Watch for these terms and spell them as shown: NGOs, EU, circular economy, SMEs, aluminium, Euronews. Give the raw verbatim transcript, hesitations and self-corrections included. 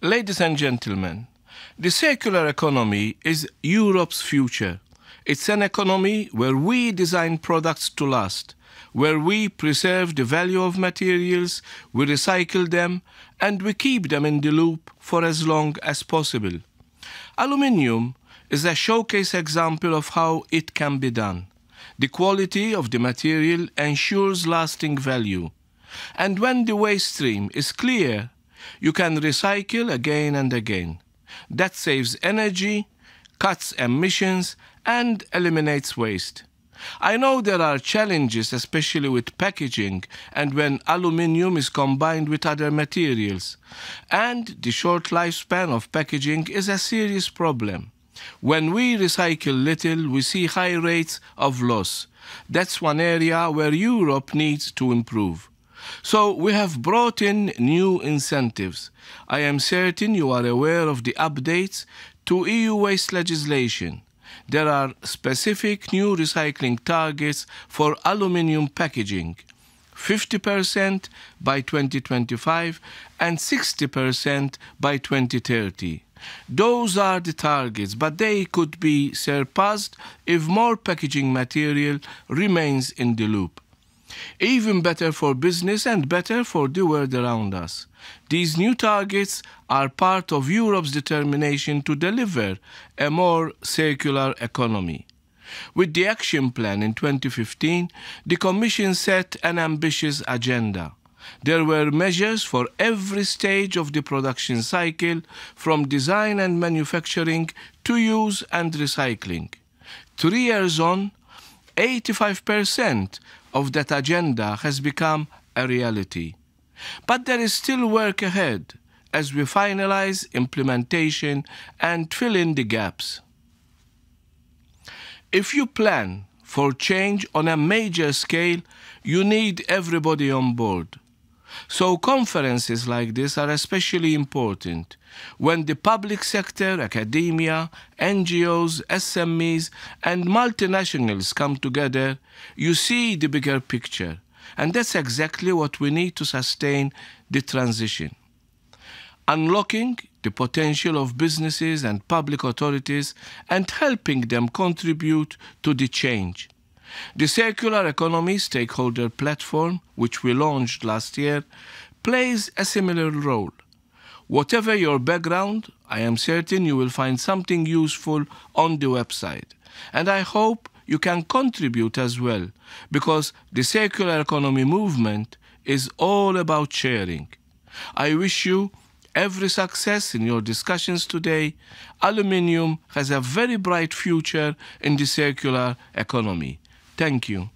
Ladies and gentlemen, the circular economy is Europe's future. It's an economy where we design products to last, where we preserve the value of materials, we recycle them, and we keep them in the loop for as long as possible. Aluminium is a showcase example of how it can be done. The quality of the material ensures lasting value. And when the waste stream is clear, you can recycle again and again. That saves energy, cuts emissions, and eliminates waste. I know there are challenges, especially with packaging and when aluminium is combined with other materials. And the short lifespan of packaging is a serious problem. When we recycle little, we see high rates of loss. That's one area where Europe needs to improve. So we have brought in new incentives. I am certain you are aware of the updates to E U waste legislation. There are specific new recycling targets for aluminium packaging, fifty percent by twenty twenty-five and sixty percent by twenty thirty. Those are the targets, but they could be surpassed if more packaging material remains in the loop. Even better for business and better for the world around us. These new targets are part of Europe's determination to deliver a more circular economy. With the Action Plan in twenty fifteen, the Commission set an ambitious agenda. There were measures for every stage of the production cycle, from design and manufacturing to use and recycling. Three years on, eighty-five percent of that agenda has become a reality. But there is still work ahead as we finalize implementation and fill in the gaps. If you plan for change on a major scale, you need everybody on board. So conferences like this are especially important, when the public sector, academia, N G Os, S M Es and multinationals come together. You see the bigger picture, and that's exactly what we need to sustain the transition. Unlocking the potential of businesses and public authorities and helping them contribute to the change. The Circular Economy Stakeholder Platform, which we launched last year, plays a similar role. Whatever your background, I am certain you will find something useful on the website. And I hope you can contribute as well, because the circular economy movement is all about sharing. I wish you every success in your discussions today. Aluminium has a very bright future in the circular economy. Thank you.